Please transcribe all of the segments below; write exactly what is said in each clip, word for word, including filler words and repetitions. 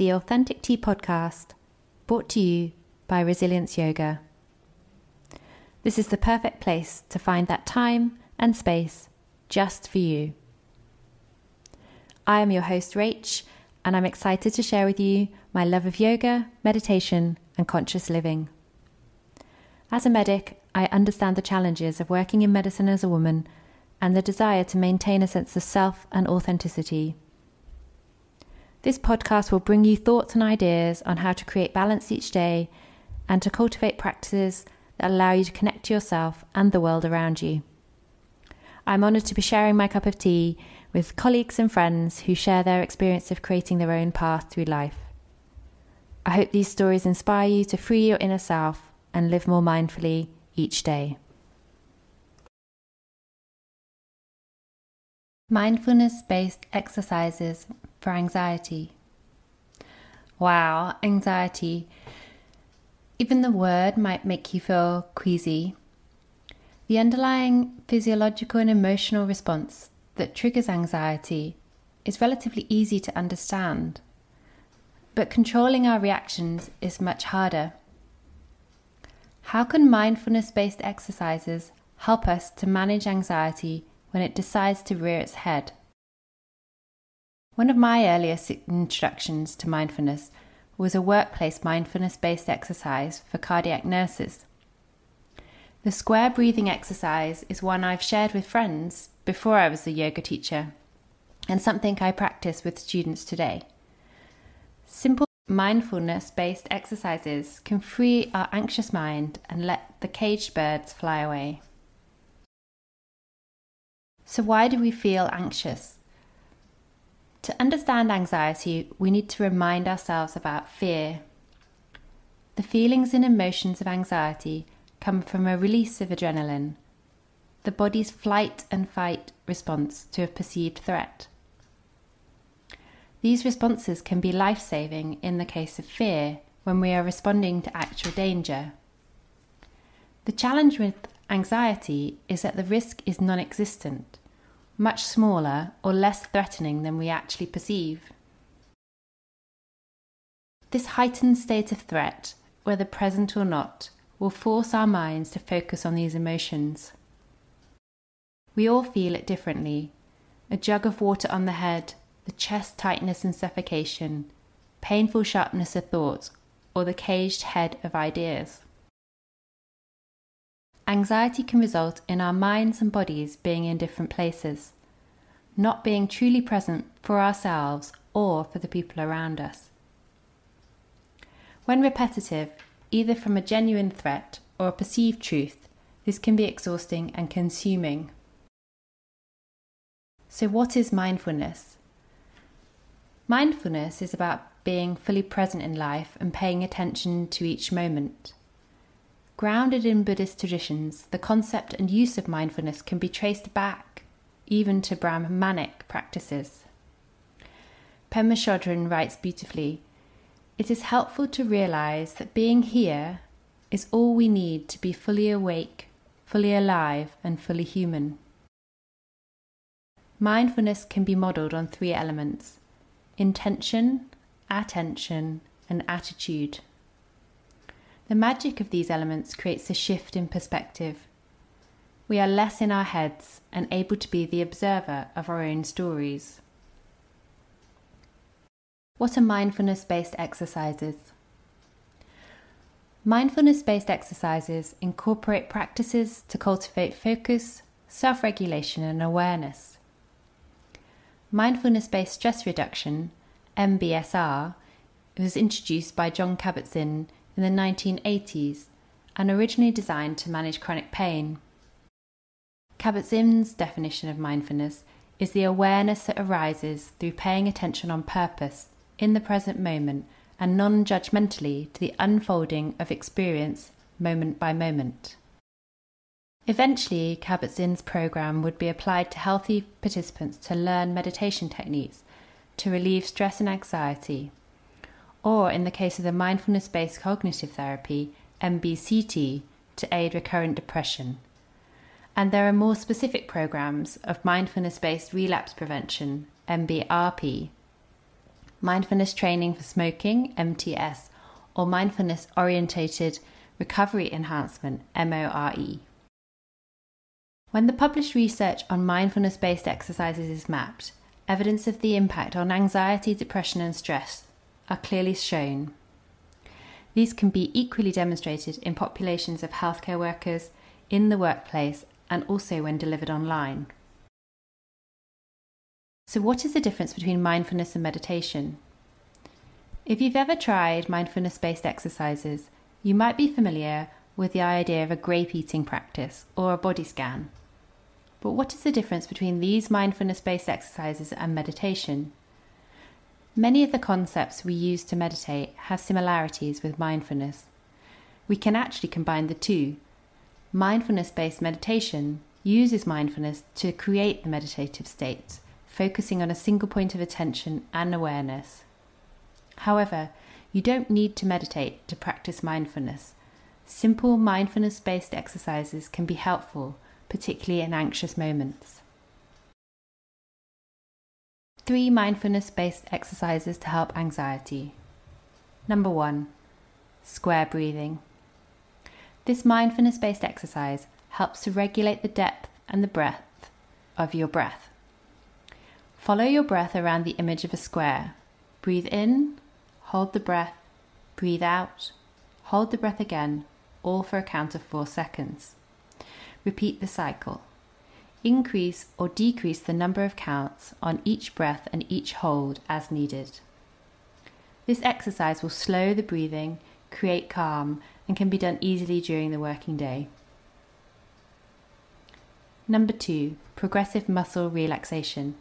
the Authentic Tea Podcast, brought to you by Resilience Yoga. This is the perfect place to find that time and space just for you. I am your host, Rach, and I'm excited to share with you my love of yoga, meditation, and conscious living. As a medic, I understand the challenges of working in medicine as a woman and the desire to maintain a sense of self and authenticity. This podcast will bring you thoughts and ideas on how to create balance each day and to cultivate practices that allow you to connect to yourself and the world around you. I'm honoured to be sharing my cup of tea with colleagues and friends who share their experience of creating their own path through life. I hope these stories inspire you to free your inner self and live more mindfully each day. Mindfulness-based exercises for anxiety. Wow, anxiety. Even the word might make you feel queasy. The underlying physiological and emotional response that triggers anxiety is relatively easy to understand, but controlling our reactions is much harder. How can mindfulness-based exercises help us to manage anxiety when it decides to rear its head? One of my earliest introductions to mindfulness was a workplace mindfulness-based exercise for cardiac nurses. The square breathing exercise is one I've shared with friends before I was a yoga teacher, and something I practice with students today. Simple mindfulness-based exercises can free our anxious mind and let the caged birds fly away. So why do we feel anxious? To understand anxiety, we need to remind ourselves about fear. The feelings and emotions of anxiety come from a release of adrenaline, the body's flight and fight response to a perceived threat. These responses can be life-saving in the case of fear, when we are responding to actual danger. The challenge with anxiety is that the risk is non-existent, much smaller or less threatening than we actually perceive. This heightened state of threat, whether present or not, will force our minds to focus on these emotions. We all feel it differently. A jug of water on the head, the chest tightness and suffocation, painful sharpness of thoughts, or the caged head of ideas. Anxiety can result in our minds and bodies being in different places, not being truly present for ourselves or for the people around us. When repetitive, either from a genuine threat or a perceived truth, this can be exhausting and consuming. So what is mindfulness? Mindfulness is about being fully present in life and paying attention to each moment. Grounded in Buddhist traditions, the concept and use of mindfulness can be traced back even to Brahmanic practices. Pema Chodron writes beautifully, "It is helpful to realize that being here is all we need to be fully awake, fully alive, and fully human." Mindfulness can be modeled on three elements: intention, attention, and attitude. The magic of these elements creates a shift in perspective. We are less in our heads and able to be the observer of our own stories. What are mindfulness-based exercises? Mindfulness-based exercises incorporate practices to cultivate focus, self-regulation, and awareness. Mindfulness-based stress reduction, M B S R, was introduced by Jon Kabat-Zinn in the nineteen eighties and originally designed to manage chronic pain. Kabat-Zinn's definition of mindfulness is the awareness that arises through paying attention on purpose in the present moment and non-judgmentally to the unfolding of experience moment by moment. Eventually, Kabat-Zinn's program would be applied to healthy participants to learn meditation techniques to relieve stress and anxiety, or in the case of the mindfulness-based cognitive therapy, M B C T, to aid recurrent depression. And there are more specific programs of mindfulness-based relapse prevention, M B R P, mindfulness training for smoking, M T S, or mindfulness orientated recovery enhancement, M O R E. When the published research on mindfulness-based exercises is mapped, evidence of the impact on anxiety, depression, and stress are clearly shown. These can be equally demonstrated in populations of healthcare workers, in the workplace, and also when delivered online. So what is the difference between mindfulness and meditation? If you've ever tried mindfulness-based exercises, you might be familiar with the idea of a grape eating practice or a body scan. But what is the difference between these mindfulness-based exercises and meditation? Many of the concepts we use to meditate have similarities with mindfulness. We can actually combine the two. Mindfulness-based meditation uses mindfulness to create the meditative state, focusing on a single point of attention and awareness. However, you don't need to meditate to practice mindfulness. Simple mindfulness-based exercises can be helpful, particularly in anxious moments. Three mindfulness-based exercises to help anxiety. Number one, square breathing. This mindfulness-based exercise helps to regulate the depth and the breadth of your breath. Follow your breath around the image of a square. Breathe in, hold the breath, breathe out, hold the breath again, all for a count of four seconds. Repeat the cycle. Increase or decrease the number of counts on each breath and each hold as needed. This exercise will slow the breathing, create calm, and can be done easily during the working day. Number two, progressive muscle relaxation.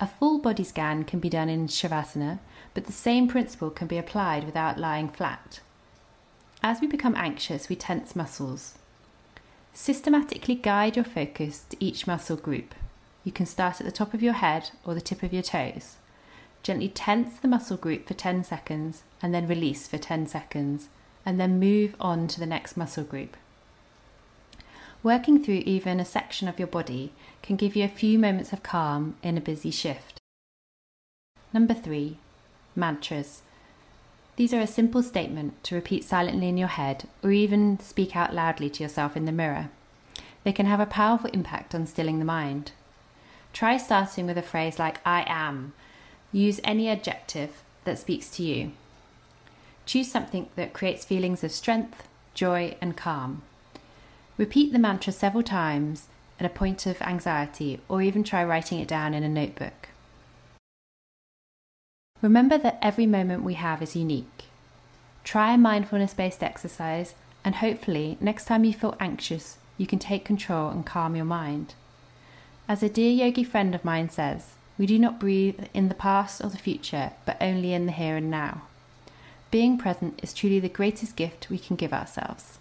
A full body scan can be done in Shavasana, but the same principle can be applied without lying flat. As we become anxious, we tense muscles. Systematically guide your focus to each muscle group. You can start at the top of your head or the tip of your toes. Gently tense the muscle group for ten seconds and then release for ten seconds, and then move on to the next muscle group. Working through even a section of your body can give you a few moments of calm in a busy shift. Number three, mantras. These are a simple statement to repeat silently in your head or even speak out loudly to yourself in the mirror. They can have a powerful impact on stilling the mind. Try starting with a phrase like I am. Use any adjective that speaks to you. Choose something that creates feelings of strength, joy, and calm. Repeat the mantra several times at a point of anxiety, or even try writing it down in a notebook. Remember that every moment we have is unique. Try a mindfulness-based exercise, and hopefully next time you feel anxious, you can take control and calm your mind. As a dear yogi friend of mine says, we do not breathe in the past or the future, but only in the here and now. Being present is truly the greatest gift we can give ourselves.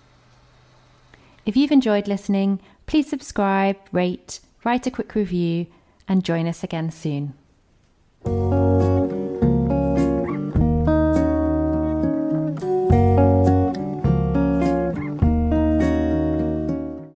If you've enjoyed listening, please subscribe, rate, write a quick review, and join us again soon.